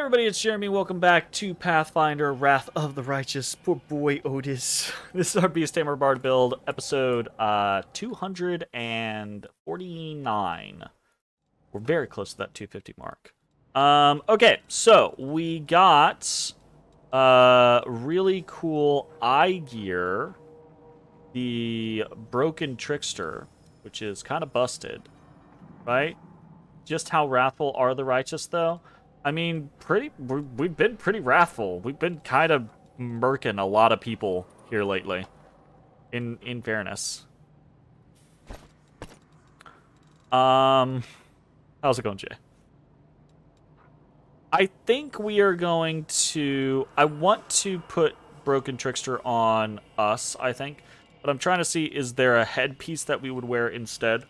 Hey everybody, it's Jeremy. Welcome back to Pathfinder Wrath of the Righteous. Poor boy Otis. This is our Beast Tamer Bard build, episode 249. We're very close to that 250 mark. Okay, so we got really cool eye gear, the Broken Trickster, which is kind of busted, right? Just how wrathful are the righteous, though? I mean, we've been pretty wrathful. We've been kind of murking a lot of people here lately, in fairness. How's it going, Jay? I think we are going to... I want to put Broken Trickster on us, I think. But I'm trying to see, is there a headpiece that we would wear instead?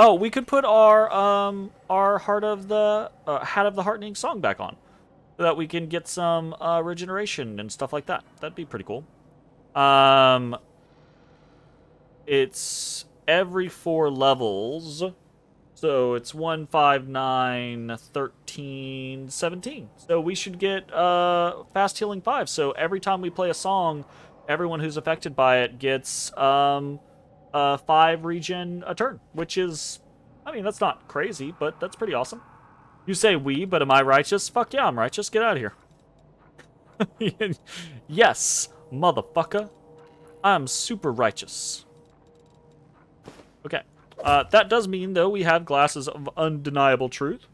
Oh, we could put our Hat of the Heartening Song back on, so that we can get some regeneration and stuff like that. That'd be pretty cool. It's every 4 levels, so it's 1, 5, 9, 13, 17. So we should get Fast Healing 5, so every time we play a song, everyone who's affected by it gets... 5 regen a turn, which is, I mean, that's not crazy, but that's pretty awesome. You say we, but am I righteous? Fuck yeah, I'm righteous. Get out of here. Yes, motherfucker. I'm super righteous. Okay. That does mean, though, we have Glasses of Undeniable Truth.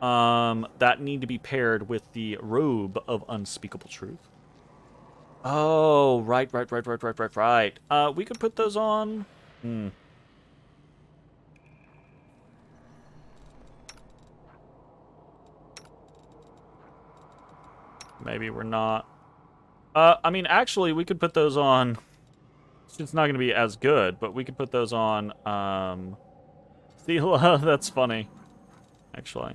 That need to be paired with the Robe of Unspeakable Truth. Oh, right. We could put those on. Maybe we're not. I mean, actually, we could put those on. It's not going to be as good, but we could put those on. Thela, that's funny, actually.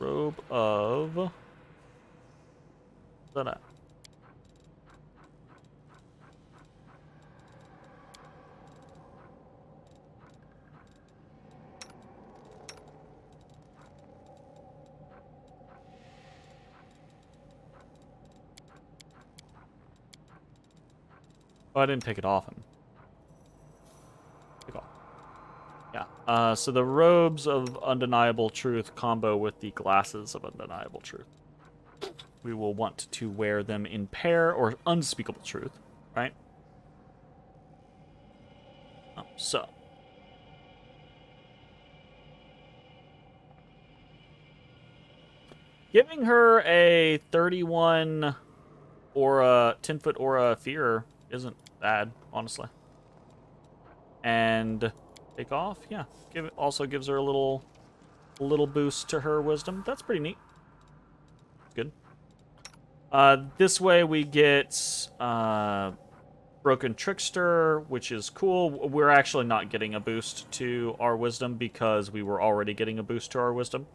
Robe of... Oh, I didn't take it off him. Yeah, so the Robes of Undeniable Truth combo with the Glasses of Undeniable Truth. We will want to wear them in pair, or Unspeakable Truth, right? So. Giving her a 31 aura, 10-foot aura fear isn't bad, honestly. And... take off, yeah. Give it, also gives her a little boost to her wisdom. That's pretty neat. Good. This way we get Broken Trickster, which is cool. We're actually not getting a boost to our wisdom because we were already getting a boost to our wisdom,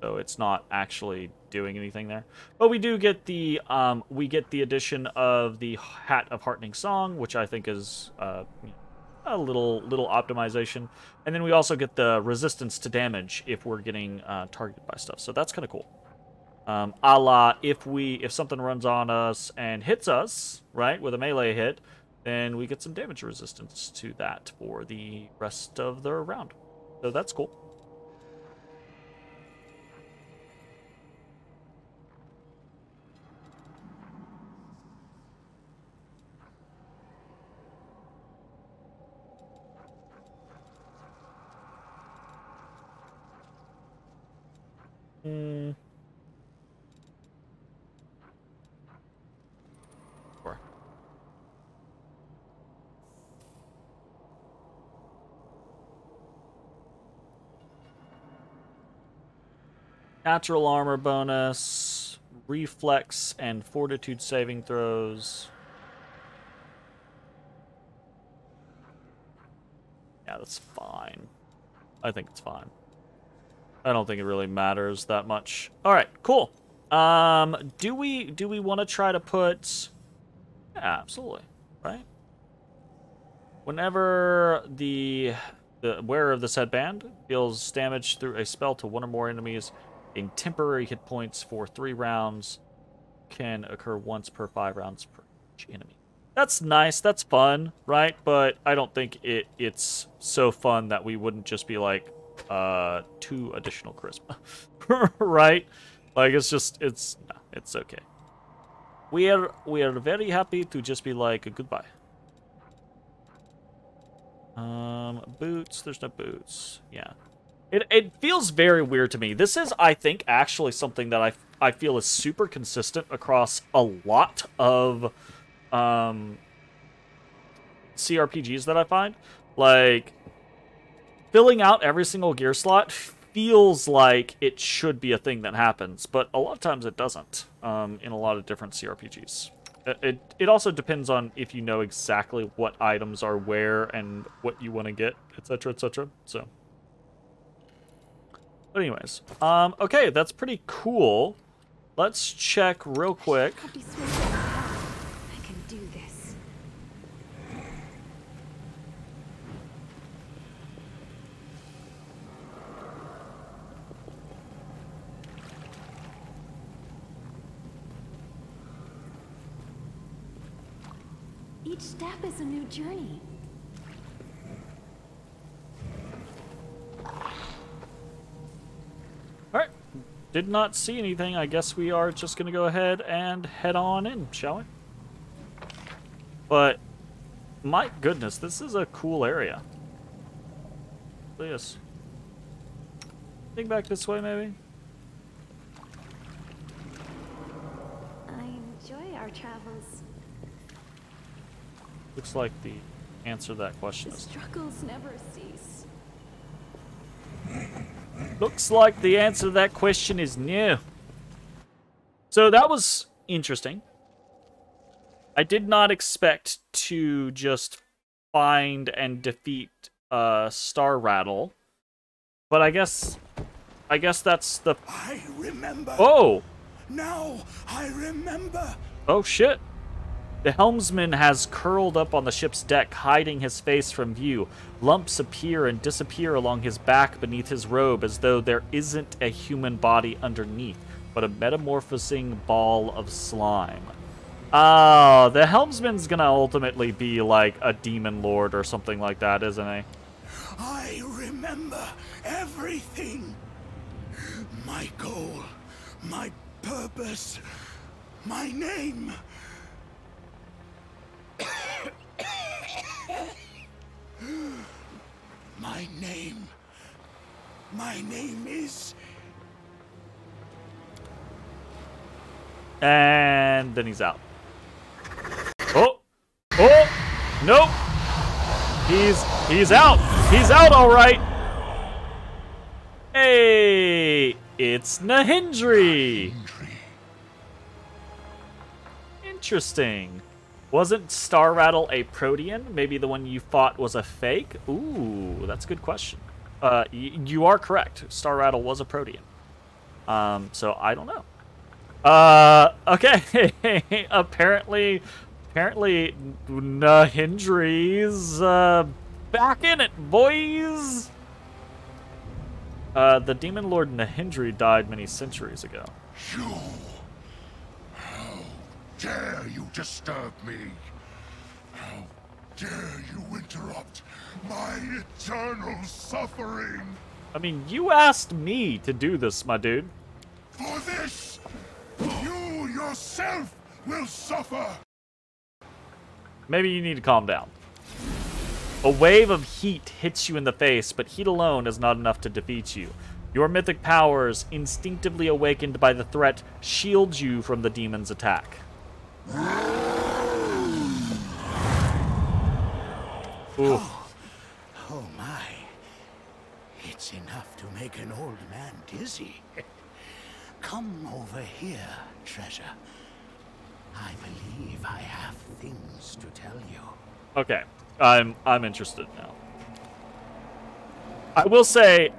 so it's not actually doing anything there. But we do get the addition of the Hat of Heartening Song, which I think is you know, a little optimization. And then we also get the resistance to damage if we're getting targeted by stuff. So that's kind of cool. A la if something runs on us and hits us, right, with a melee hit, then we get some damage resistance to that for the rest of the round. So that's cool. Four. Natural armor bonus, reflex and fortitude saving throws. Yeah, that's fine. I think it's fine. I don't think it really matters that much. All right, cool. Do we want to try to put? Yeah, absolutely, right? Whenever the wearer of the said band deals damage through a spell to one or more enemies, getting temporary hit points for 3 rounds can occur once per 5 rounds per each enemy. That's nice. That's fun, right? But I don't think it's so fun that we wouldn't just be like, 2 additional charisma, right? Like, it's just, nah, it's okay. We are very happy to just be like, goodbye. Boots, there's no boots. Yeah. It feels very weird to me. This is, I think, actually something that I feel is super consistent across a lot of CRPGs that I find. Like, filling out every single gear slot feels like it should be a thing that happens, but a lot of times it doesn't, in a lot of different CRPGs. It also depends on if you know exactly what items are where and what you want to get, etc., etc. So, but anyways, okay, that's pretty cool. Let's check real quick. Each step is a new journey. Alright, did not see anything. I guess we are just going to go ahead and head on in, shall we? But, my goodness, this is a cool area. Yes. Think back this way, maybe? I enjoy our travels. Looks like the answer to that question is... struggles never cease. Looks like the answer to that question is no. So that was interesting. I did not expect to just find and defeat Star Rattle. But I guess that's the... I remember. Oh! Now I remember. Oh shit. The helmsman has curled up on the ship's deck, hiding his face from view. Lumps appear and disappear along his back beneath his robe, as though there isn't a human body underneath, but a metamorphosing ball of slime. Oh, the helmsman's gonna ultimately be like a demon lord or something like that, isn't he? I remember everything. My goal, my purpose, my name. My name is... And then he's out. Oh! Oh! Nope! He's out! He's out, alright! Hey! It's Nahindri! Interesting. Wasn't Star Rattle a Protean? Maybe the one you fought was a fake? Ooh, that's a good question. You are correct. Star Rattle was a Protean. So I don't know. Okay. apparently, Nahindri's back in it, boys. The demon lord Nahindri died many centuries ago. Dare you disturb me? How dare you interrupt my eternal suffering? I mean, you asked me to do this, my dude. For this, you yourself will suffer. Maybe you need to calm down. A wave of heat hits you in the face, but heat alone is not enough to defeat you. Your mythic powers, instinctively awakened by the threat, shield you from the demon's attack. Oh my, it's enough to make an old man dizzy. Come over here, treasure. I believe I have things to tell you. Okay, I'm interested now. I will say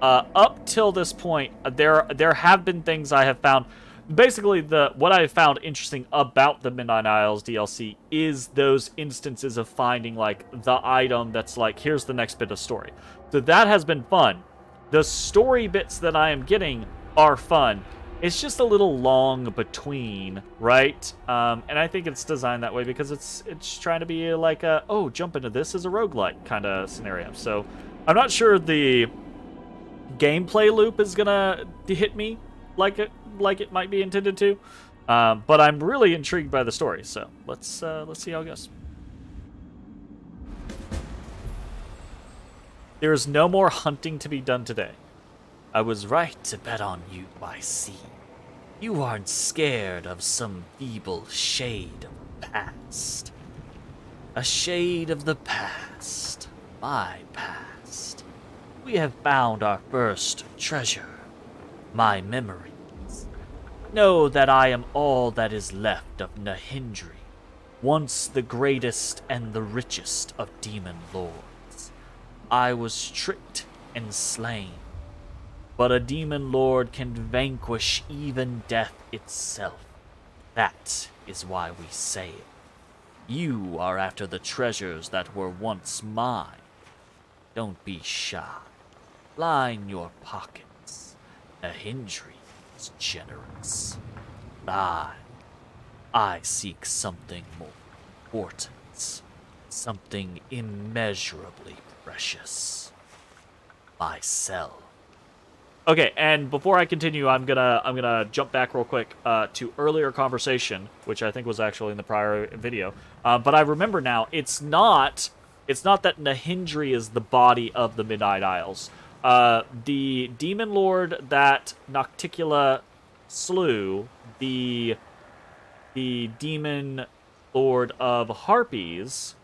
up till this point there have been things I have found basically, what I found interesting about the Midnight Isles DLC is those instances of finding, like, the item that's like, here's the next bit of story. So that has been fun. The story bits that I am getting are fun. It's just a little long between, right? And I think it's designed that way because it's trying to be like a, oh, jump into this as a roguelike kind of scenario. So I'm not sure the gameplay loop is gonna hit me like it might be intended to, but I'm really intrigued by the story. So let's see how it goes. There is no more hunting to be done today. I was right to bet on you, I see. You aren't scared of some feeble shade of the past. A shade of the past, my past. We have found our first treasure, my memories. Know that I am all that is left of Nahindri, once the greatest and the richest of demon lords. I was tricked and slain. But a demon lord can vanquish even death itself. That is why we say it. You are after the treasures that were once mine. Don't be shy. Line your pockets. Nahindri is generous. I seek something more important. Something immeasurably precious. Myself. Okay, and before I continue, I'm gonna jump back real quick to earlier conversation, which I think was actually in the prior video. But I remember now, it's not that Nahindri is the body of the Midnight Isles. The demon lord that Nocticula slew, the demon lord of Harpies,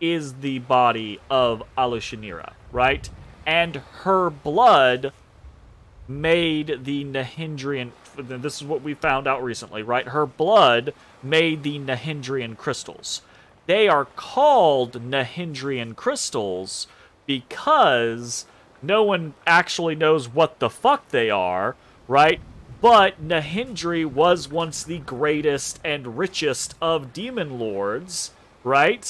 is the body of Alushinira, right? And her blood made the Nahindrian, this is what we found out recently, right? Her blood made the Nahindrian crystals. They are called Nahindrian crystals because no one actually knows what the fuck they are, right? But Nahindri was once the greatest and richest of demon lords, right?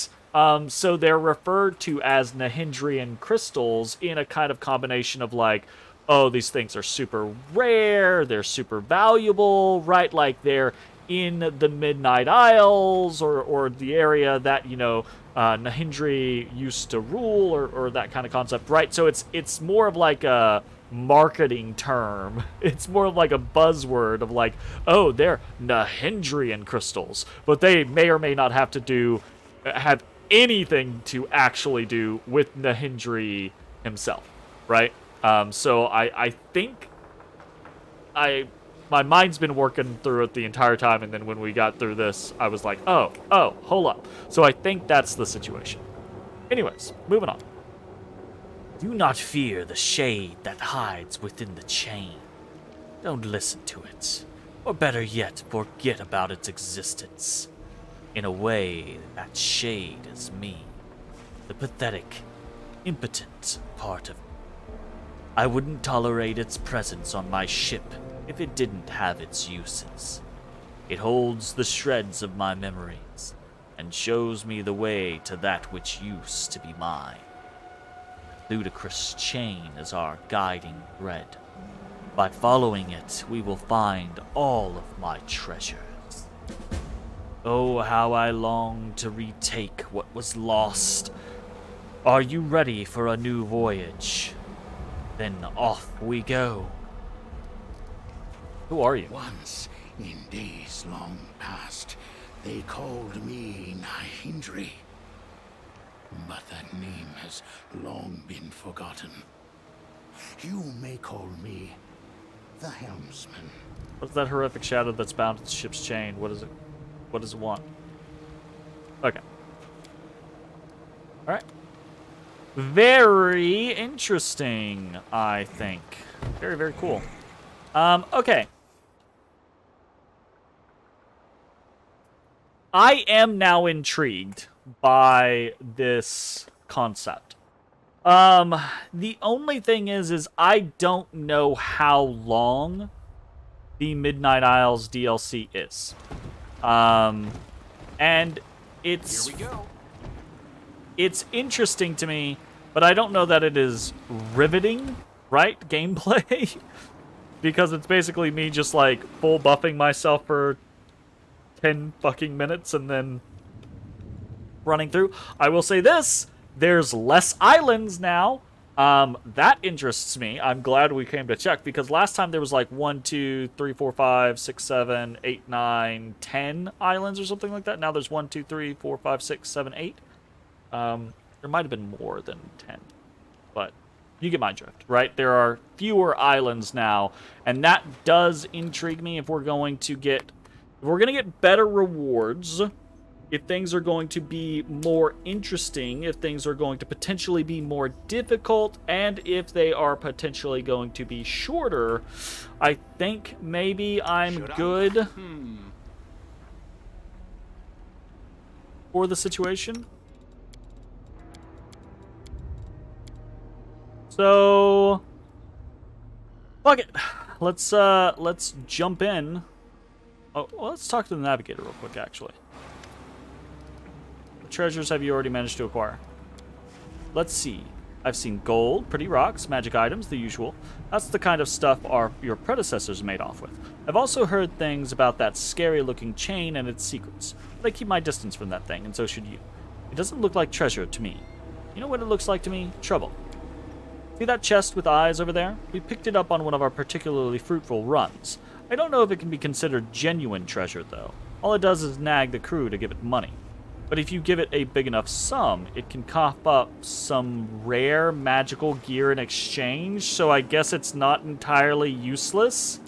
So they're referred to as Nahindrian crystals in a kind of combination of like, oh, these things are super rare, they're super valuable, right? Like they're in the Midnight Isles or the area that, you know, Nahindri used to rule or that kind of concept, right? So it's more of like a marketing term. It's more of like a buzzword of like, oh, they're Nahindrian crystals, but they may or may not have to have anything to actually do with Nahindri himself, right? So I think my mind's been working through it the entire time, and then when we got through this, I was like, oh, hold up. So I think that's the situation. Anyways, moving on. Do not fear the shade that hides within the chain. Don't listen to it, or better yet, forget about its existence. In a way, that shade is me, the pathetic, impotent part of me. I wouldn't tolerate its presence on my ship if it didn't have its uses. It holds the shreds of my memories and shows me the way to that which used to be mine. The ludicrous chain is our guiding thread. By following it, we will find all of my treasures. Oh, how I long to retake what was lost. Are you ready for a new voyage? Then off we go. Who are you? Once, in days long past, they called me Nahindri. But that name has long been forgotten. You may call me the Helmsman. What's that horrific shadow that's bound to the ship's chain? What is it? What does it want? Okay. All right. Very interesting, I think. Very, very cool. Okay. I am now intrigued by this concept. The only thing is I don't know how long the Midnight Isles DLC is. And it's... Here we go. It's interesting to me, but I don't know that it is riveting, right, gameplay? Because it's basically me just, like, full buffing myself for 10 fucking minutes and then running through. I will say this, there's less islands now. That interests me. I'm glad we came to check, because last time there was like 1, 2, 3, 4, 5, 6, 7, 8, 9, 10 islands or something like that. Now there's 1, 2, 3, 4, 5, 6, 7, 8. There might have been more than 10, but you get my drift, right? There are fewer islands now, and that does intrigue me if we're going to get... If we're going to get better rewards... If things are going to be more interesting, if things are going to potentially be more difficult, and if they are potentially going to be shorter, I think maybe I'm good for the situation. So, fuck it. Let's jump in. Oh, well, let's talk to the navigator real quick, actually. Treasures have you already managed to acquire? Let's see. I've seen gold, pretty rocks, magic items, the usual. That's the kind of stuff your predecessors made off with. I've also heard things about that scary-looking chain and its secrets. But I keep my distance from that thing, and so should you. It doesn't look like treasure to me. You know what it looks like to me? Trouble. See that chest with eyes over there? We picked it up on one of our particularly fruitful runs. I don't know if it can be considered genuine treasure, though. All it does is nag the crew to give it money. But if you give it a big enough sum, it can cough up some rare magical gear in exchange, so I guess it's not entirely useless.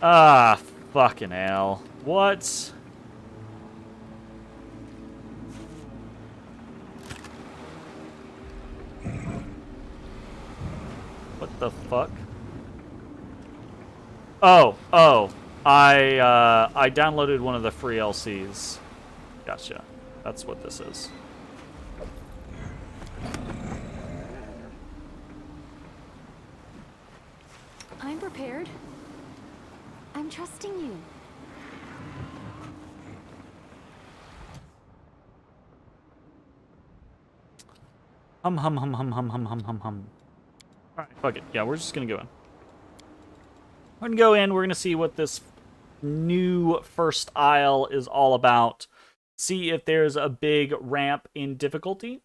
Ah, fucking hell. What? What the fuck? Oh. I downloaded one of the free LCs. Gotcha. That's what this is. I'm prepared. I'm trusting you. Alright, fuck it. Yeah, we're just gonna go in. We're gonna go in, we're gonna see what this new first aisle is all about. See if there's a big ramp in difficulty.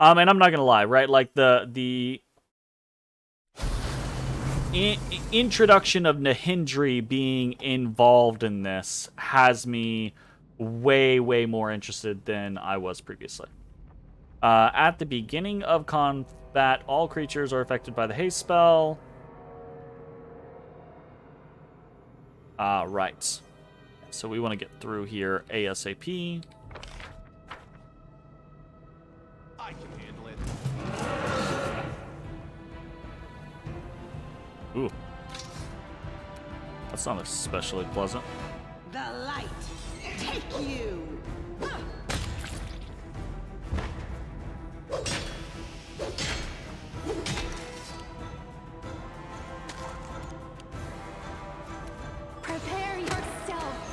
And I'm not gonna lie, right? Like the introduction of Nahindri being involved in this has me way more interested than I was previously. At the beginning of combat, all creatures are affected by the haste spell. Right. So we want to get through here ASAP. I can handle it. Ooh. That's not especially pleasant. The light take you. Prepare yourself.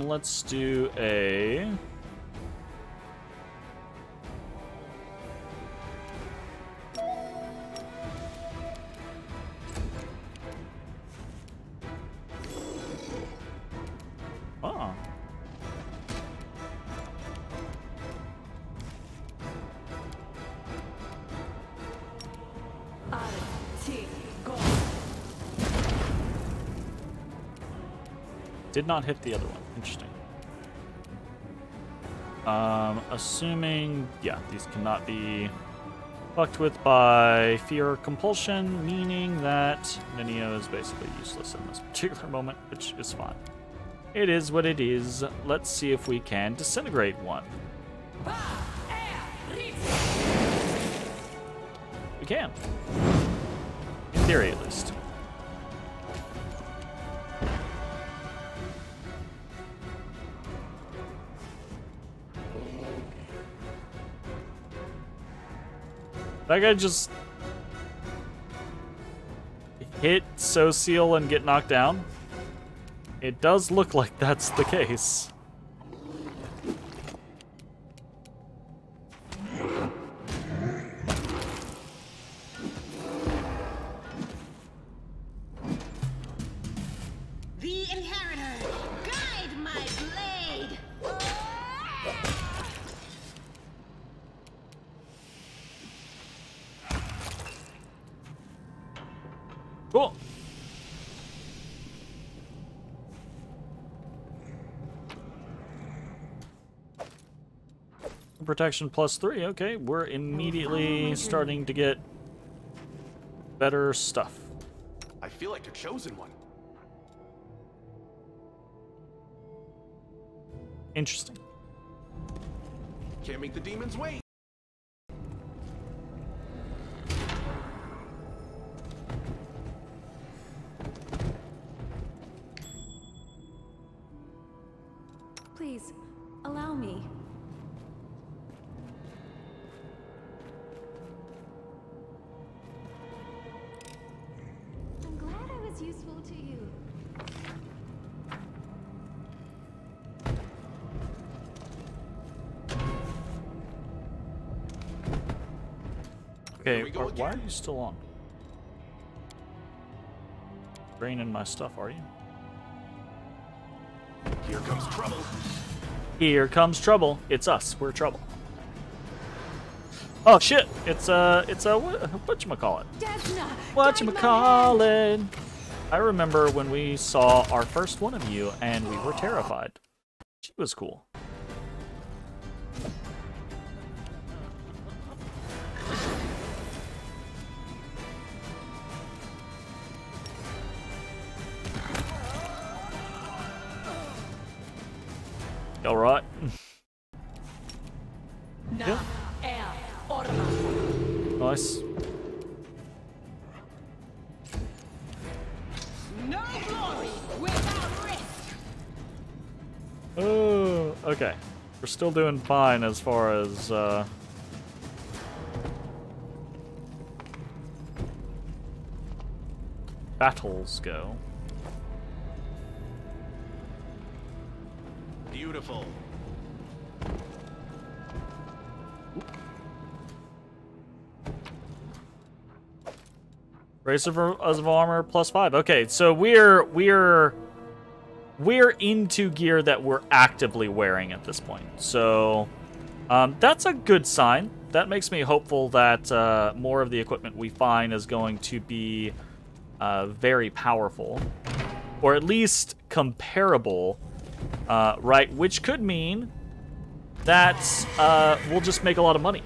Let's do a... Oh. Did not hit the other one. Interesting. Assuming, yeah, these cannot be fucked with by fear or compulsion, meaning that Ninio is basically useless in this particular moment, which is fine. It is what it is. Let's see if we can disintegrate one. We can. In theory, at least. That guy just hit Social and get knocked down? It does look like that's the case. Protection +3. Okay, we're immediately starting to get better stuff. I feel like the chosen one. Interesting. Can't make the demons wait. Please, allow me. Okay, why are you still on? Draining my stuff, are you? Here comes trouble. Here comes trouble. It's us. We're trouble. Oh shit! It's a whatchamacallit? Whatchamacallit? I remember when we saw our first one of you, and we were terrified. She was cool. All right. Yeah. Nice. No glory without risk. Oh, okay. We're still doing fine as far as battles go. Beautiful. Race of armor +5. Okay, so we're into gear that we're actively wearing at this point. So that's a good sign. That makes me hopeful that more of the equipment we find is going to be very powerful, or at least comparable. Right, which could mean that we'll just make a lot of money.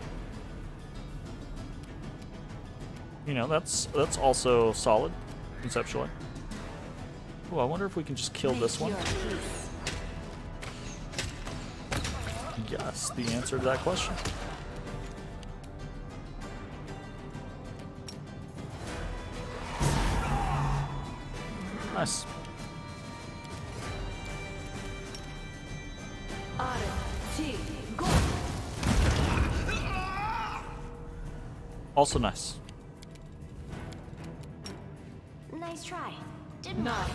You know, that's also solid conceptually. Oh, I wonder if we can just kill this one. Yes, the answer to that question. Nice. Also nice. Nice try. Didn't I?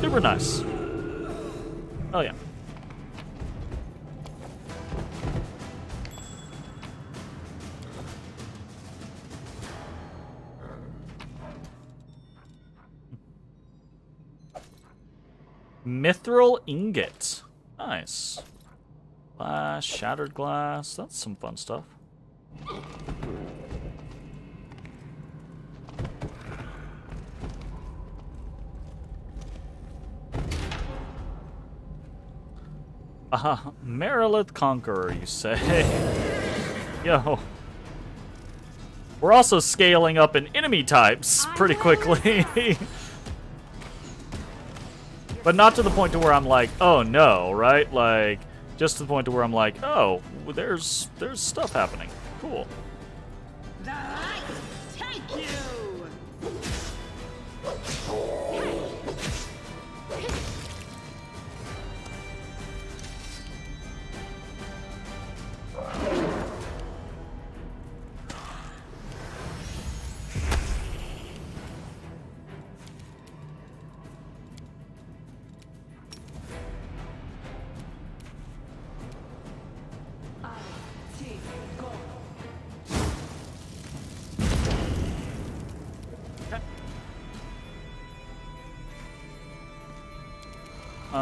Super nice. Oh yeah. Mithril ingot. Nice. Glass, shattered glass. That's some fun stuff. Aha, Merilith Conqueror, you say? Yo. We're also scaling up in enemy types pretty quickly. But not to the point to where I'm like, oh no, right? Like, just to the point to where I'm like, oh, there's stuff happening. Cool. The light take you.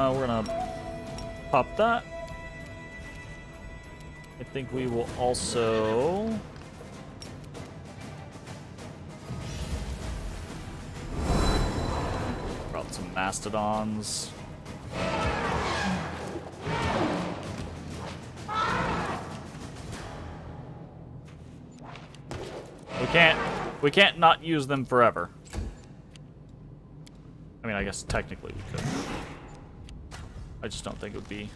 We're gonna pop that. I think we will also... brought some Mastodons. We can't not use them forever. I mean, I guess technically we could. I just don't think it would be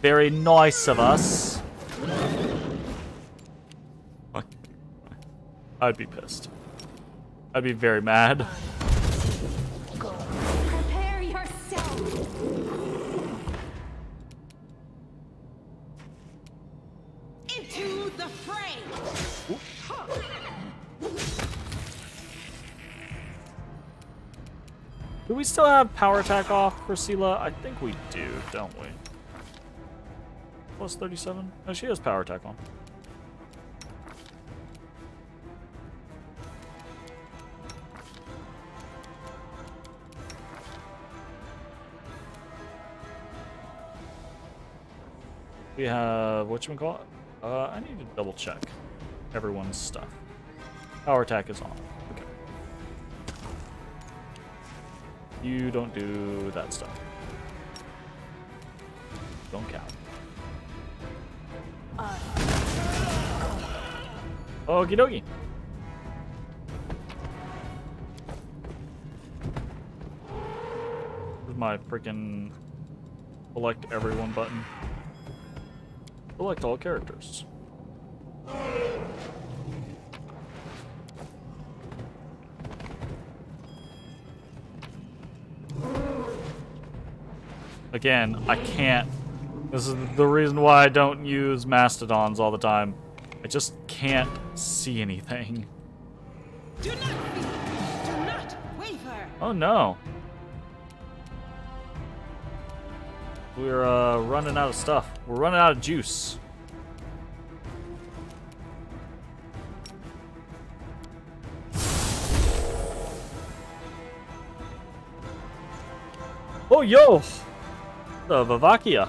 very nice of us. Fuck. I'd be pissed. I'd be very mad. Prepare yourself. Into the fray. Do we still have power attack off for Sela? I think we do, don't we? Plus 37? No, she has power attack on. We have whatchamacallit? I need to double check everyone's stuff. Power attack is on. Okay. You don't do that stuff. Don't count. Okie dokie. Where's my freaking select everyone button? Select all characters. Again, I can't. This is the reason why I don't use Mastodons all the time. I just can't see anything. Do not waver. Oh no. We're running out of stuff. We're running out of juice. Oh yo, the Vavakia.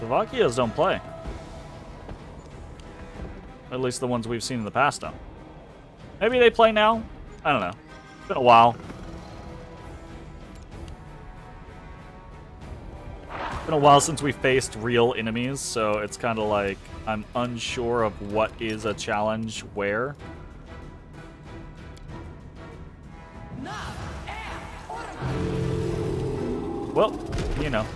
Vavakias don't play. At least the ones we've seen in the past don't. Maybe they play now? I don't know. It's been a while. It's been a while since we faced real enemies, so it's kind of like I'm unsure of what is a challenge where. Well, you know.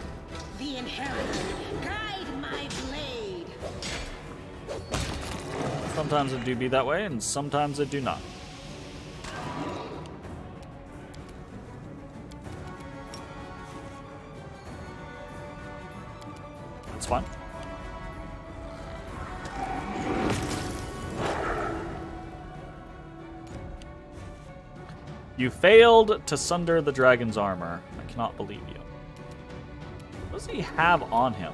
Sometimes it do be that way, and sometimes it do not. That's fine. You failed to sunder the dragon's armor. I cannot believe you. What does he have on him?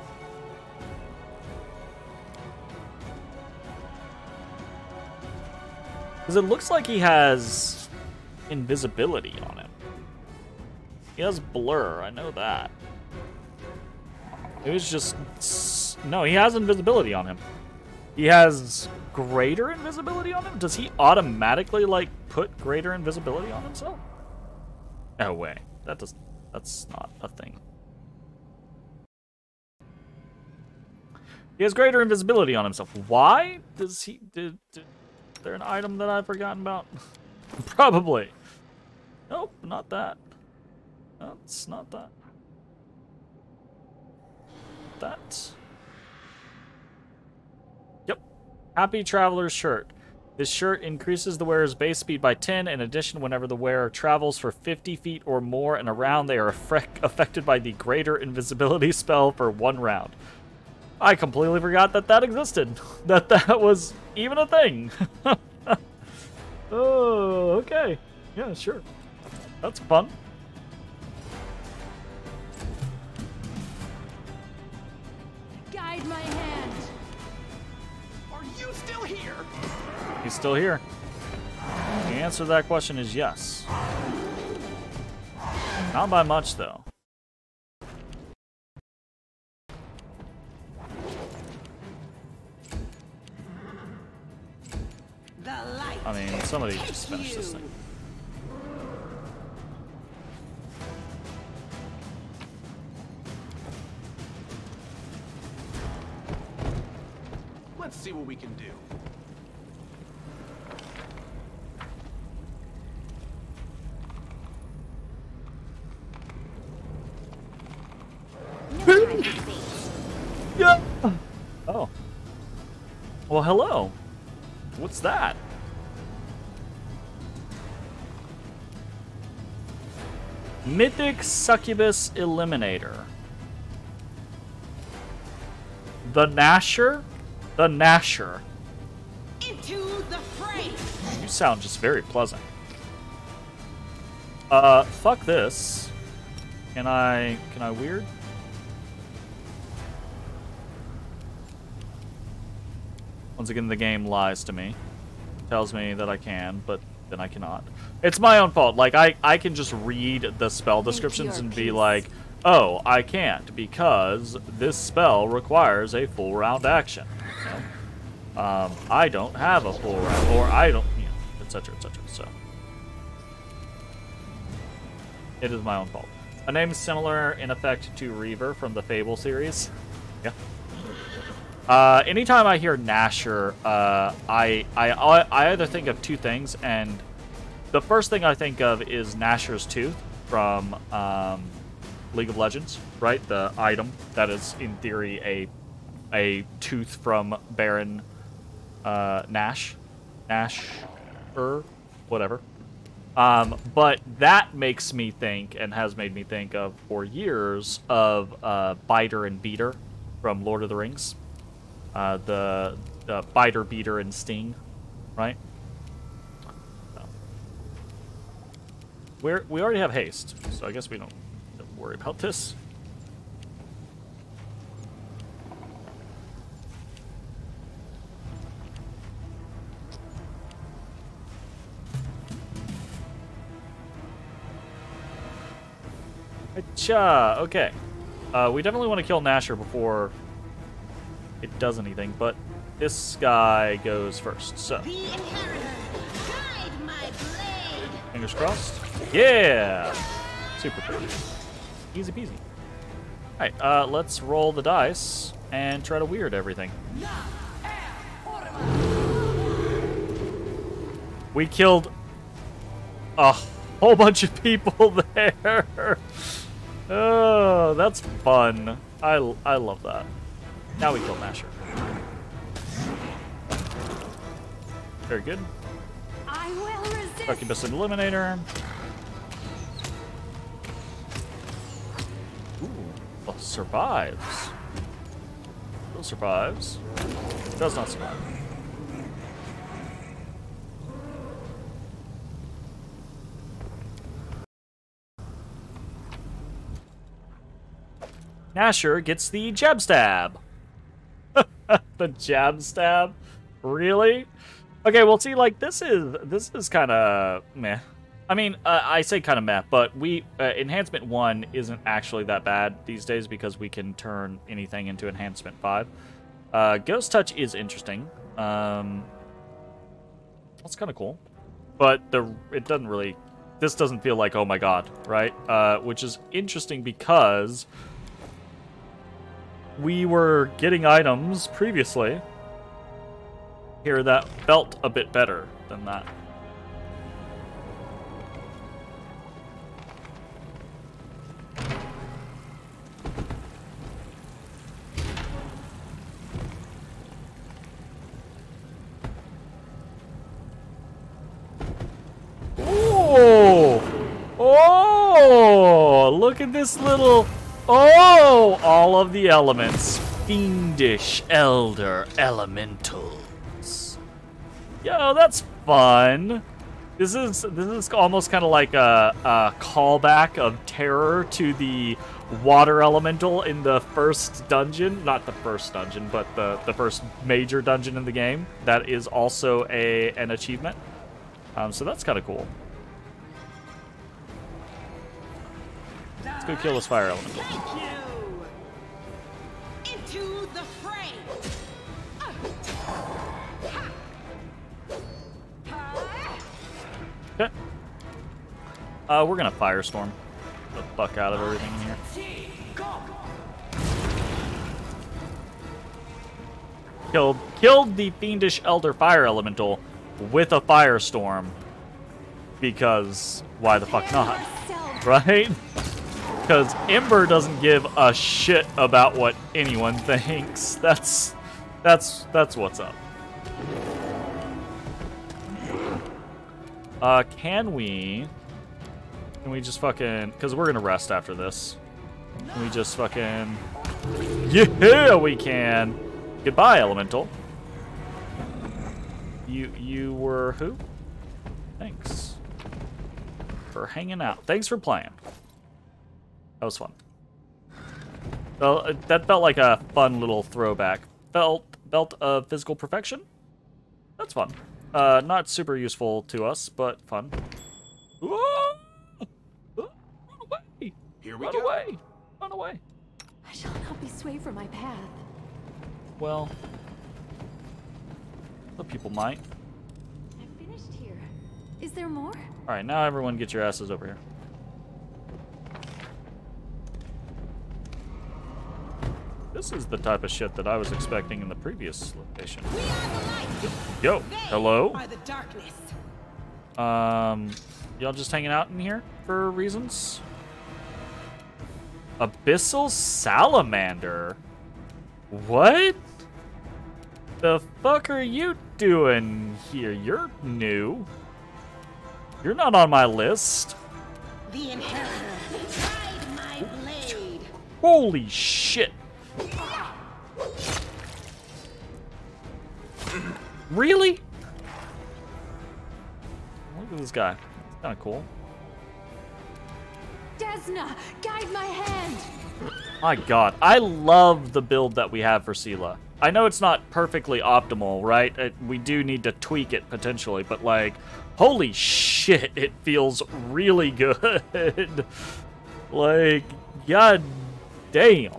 Because it looks like he has invisibility on him. He has blur, I know that. It was just... no, he has invisibility on him. He has greater invisibility on him? Does he automatically, like, put greater invisibility on himself? No way. That does... that's not a thing. He has greater invisibility on himself. Why does he... They're an item that I've forgotten about. Probably. Nope, not that. No, it's not that. That. Yep. Happy Traveler's shirt. This shirt increases the wearer's base speed by 10. In addition, whenever the wearer travels for 50 feet or more in a round, they are affected by the Greater Invisibility spell for 1 round. I completely forgot that that existed. That was even a thing. Oh, okay. Yeah, sure. That's fun. Guide my hand. Are you still here? He's still here. The answer to that question is yes. Not by much, though. I mean, somebody just finished this thing. Let's see what we can do. Yeah. Oh. Well, hello. What's that? Mythic Succubus Eliminator. The Nasher? The Nasher. Into the fray. You sound just very pleasant. Fuck this. Can I weird? Once again, the game lies to me. Tells me that I can, but then I cannot. It's my own fault. Like, I can just read the spell descriptions and be like, oh, I can't because this spell requires a full round action. You know? I don't have a full round, or I don't, you know, etc., etc. So, it is my own fault. A name similar in effect to Reaver from the Fable series. Yeah. Anytime I hear Nasher, I either think of two things, and the first thing I think of is Nasher's Tooth from League of Legends, right? The item that is, in theory, a tooth from Baron Nash. Nasher? Whatever. But that makes me think, and has made me think of for years, of Biter and Beater from Lord of the Rings. The Biter, Beater, and Sting, right? So. We already have haste, so I guess we don't worry about this. Achha, okay. We definitely want to kill Nasher before it does anything, but this guy goes first, so. The Inheritor, guide my blade. Fingers crossed. Yeah! Super pretty. Easy peasy. Alright, let's roll the dice and try to weird everything. We killed a whole bunch of people there. Oh, that's fun. I love that. Now we kill Nasher. Very good. I will resist. Succubus Eliminator. Ooh, well, survives. Still survives. Does not survive. Nasher gets the jab stab. The jab stab? Really? Okay, well, see, like, this is kind of meh. I mean, I say kind of meh, but we enhancement 1 isn't actually that bad these days because we can turn anything into enhancement 5. Ghost touch is interesting. That's kind of cool, but it doesn't really. This doesn't feel like oh my god, right? Which is interesting because we were getting items previously here that felt a bit better than that. Ooh! Oh! Look at this little... Oh! All of the elements. Fiendish Elder Elementals. Yo, that's fun. This is almost kind of like a callback of terror to the water elemental in the first dungeon. Not the first dungeon, but the first major dungeon in the game. That is also an achievement. So that's kind of cool. Let's go kill this fire elemental. Into the fray. We're gonna Firestorm the fuck out of everything in here. Killed the Fiendish Elder Fire Elemental with a Firestorm because why the fuck not, right? Because Ember doesn't give a shit about what anyone thinks. That's what's up. Can we just fucking... Because we're going to rest after this. Can we just fucking... Yeah, we can! Goodbye, Elemental. You were who? Thanks for hanging out. Thanks for playing. That was fun. Well, that felt like a fun little throwback. Belt of Physical Perfection? That's fun. Not super useful to us, but fun. Whoa! Run away! Here we go! Run away! Run away! I shall not be swayed from my path. Well, the people might. I'm finished here. Is there more? All right, now everyone, get your asses over here. This is the type of shit that I was expecting in the previous location. We are the light. Yo, hello. They are the darkness. Y'all just hanging out in here for reasons? Abyssal Salamander. What the fuck are you doing here? You're new. You're not on my list. The Inheritor tried my blade. Holy shit. Really? Look at this guy. It's kind of cool. Desna, guide my hand. My god, I love the build that we have for Sela. I know it's not perfectly optimal, right? We do need to tweak it potentially, but like, holy shit, it feels really good. Like, god damn.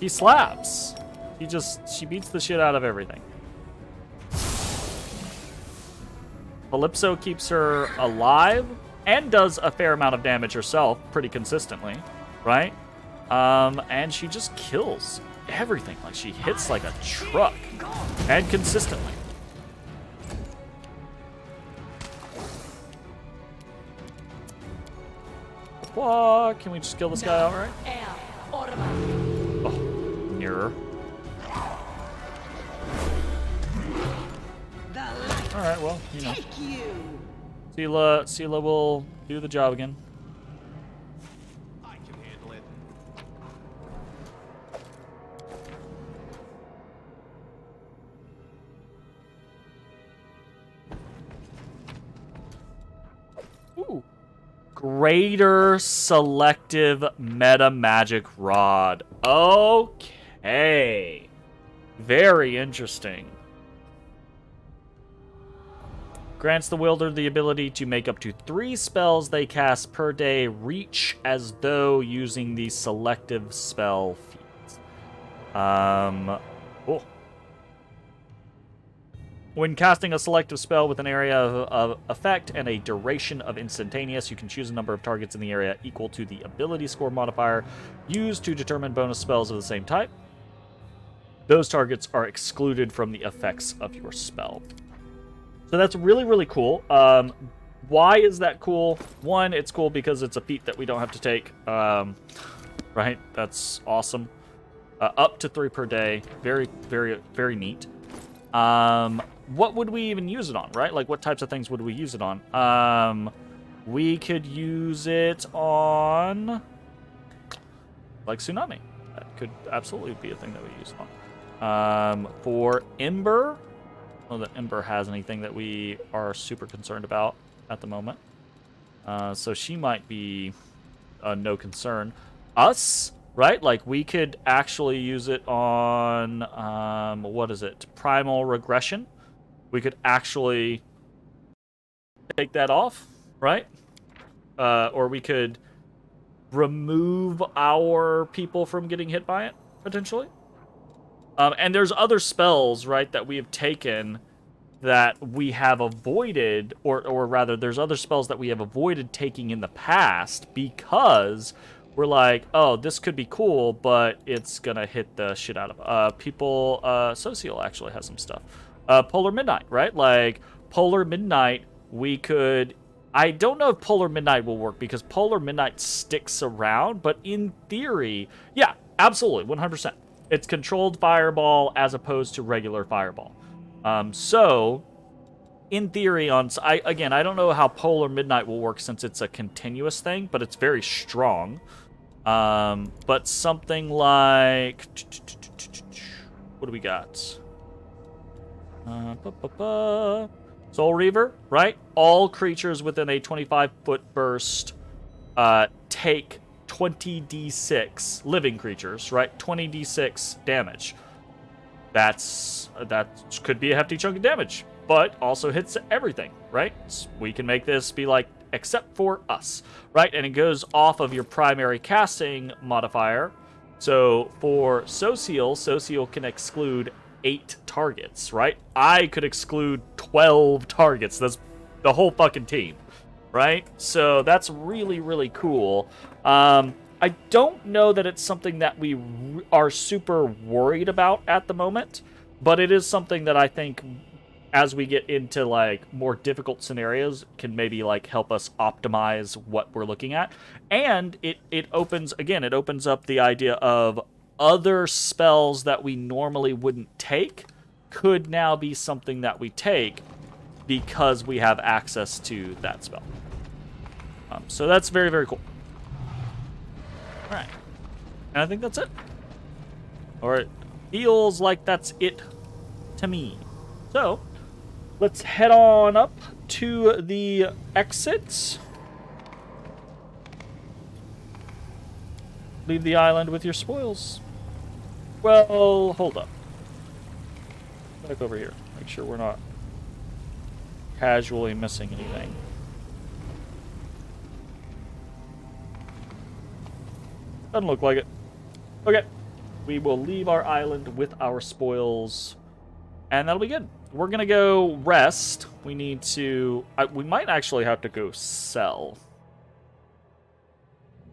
He slaps. She beats the shit out of everything. Calypso keeps her alive and does a fair amount of damage herself pretty consistently, right? And she just kills everything. Like, she hits like a truck. And consistently. What? Can we just kill this guy outright? Oh, nearer. Alright, well, you know. Sela will do the job again. Greater Selective Meta Magic Rod. Okay. Very interesting. Grants the wielder the ability to make up to 3 spells they cast per day reach as though using the Selective Spell feats. Cool. When casting a selective spell with an area of effect and a duration of instantaneous, you can choose a number of targets in the area equal to the ability score modifier used to determine bonus spells of the same type. Those targets are excluded from the effects of your spell. So that's really, really cool. Why is that cool? One, it's cool because it's a feat that we don't have to take. Right? That's awesome. Up to 3 per day. Very, very, very neat. What would we even use it on, right? Like, what types of things would we use it on? We could use it on, like, Tsunami. That could absolutely be a thing that we use it on. For Ember, I don't know that Ember has anything that we are super concerned about at the moment. So she might be no concern. Us, right? Like, we could actually use it on, what is it? Primal Regression. We could actually take that off, right? Or we could remove our people from getting hit by it, potentially. And there's other spells, right, that we have taken that we have avoided, or rather there's other spells that we have avoided taking in the past because we're like, oh, this could be cool, but it's gonna hit the shit out of people. Social actually has some stuff. Polar Midnight, right? Like, Polar Midnight, we could... I don't know if Polar Midnight will work because Polar Midnight sticks around, but in theory, yeah, absolutely, 100%. It's controlled fireball as opposed to regular fireball. So, in theory, on again, I don't know how Polar Midnight will work since it's a continuous thing, but it's very strong. But something like... What do we got? Soul Reaver, right? All creatures within a 25-foot burst take 20d6 living creatures, right? 20d6 damage. That could be a hefty chunk of damage, but also hits everything, right? We can make this be like, except for us, right? And it goes off of your primary casting modifier. So for Social can exclude 8 targets, right? I could exclude 12 targets. That's the whole fucking team, right? So that's really, really cool. I don't know that it's something that we are super worried about at the moment, but it is something that I think as we get into like more difficult scenarios can maybe like help us optimize what we're looking at. And it opens, again, it opens up the idea of other spells that we normally wouldn't take could now be something that we take because we have access to that spell. So that's very, very cool. All right. And I think that's it. Or it feels like that's it to me. So let's head on up to the exits. Leave the island with your spoils. Well, hold up. Back over here. Make sure we're not casually missing anything. Doesn't look like it. Okay. We will leave our island with our spoils. And that'll be good. We're going to go rest. We need to... we might actually have to go sell.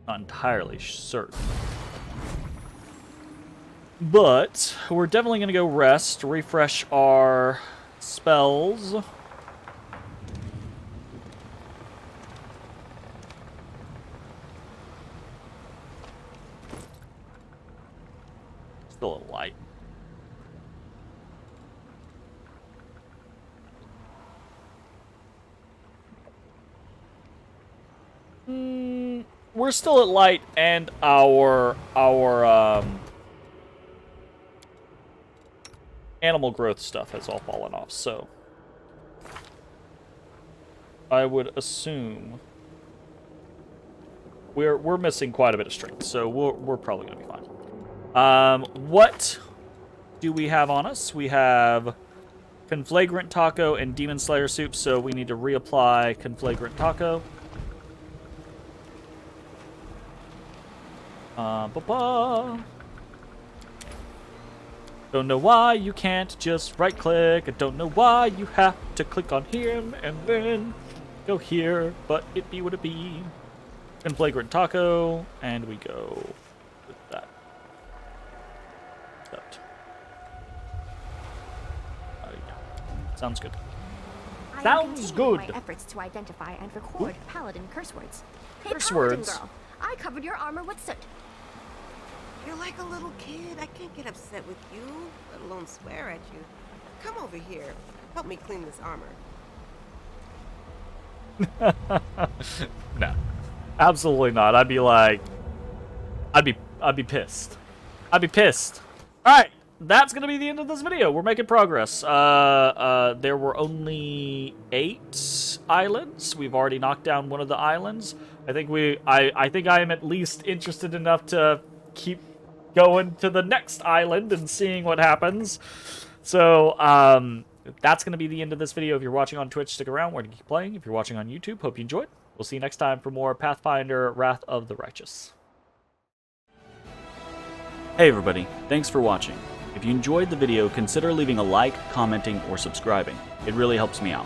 Not entirely certain, but we're definitely gonna go rest, refresh our spells. Still a light. We're still at light, and our animal growth stuff has all fallen off, so I would assume we're missing quite a bit of strength, so we're probably gonna be fine. What do we have on us? We have Conflagrant Taco and Demon Slayer soup, so we need to reapply Conflagrant Taco. Don't know why you can't just right click. I don't know why you have to click on him and then go here, but it be what it be. Conflagrant Taco, and we go with that. Sounds good. Sounds good. My efforts to identify and record paladin curse words. Hey, curse words. Girl, I covered your armor with soot. You're like a little kid. I can't get upset with you, let alone swear at you. Come over here. Help me clean this armor. No. Absolutely not. I'd be like... I'd be pissed. I'd be pissed. Alright. That's gonna be the end of this video. We're making progress. There were only 8 islands. We've already knocked down one of the islands. I think I am at least interested enough to keep going to the next island and seeing what happens. So, that's going to be the end of this video. If you're watching on Twitch, stick around. We're going to keep playing. If you're watching on YouTube, hope you enjoyed. We'll see you next time for more Pathfinder Wrath of the Righteous. Hey everybody, thanks for watching. If you enjoyed the video, consider leaving a like, commenting, or subscribing. It really helps me out.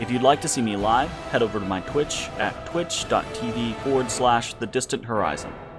If you'd like to see me live, head over to my Twitch at twitch.tv/thedistanthorizon.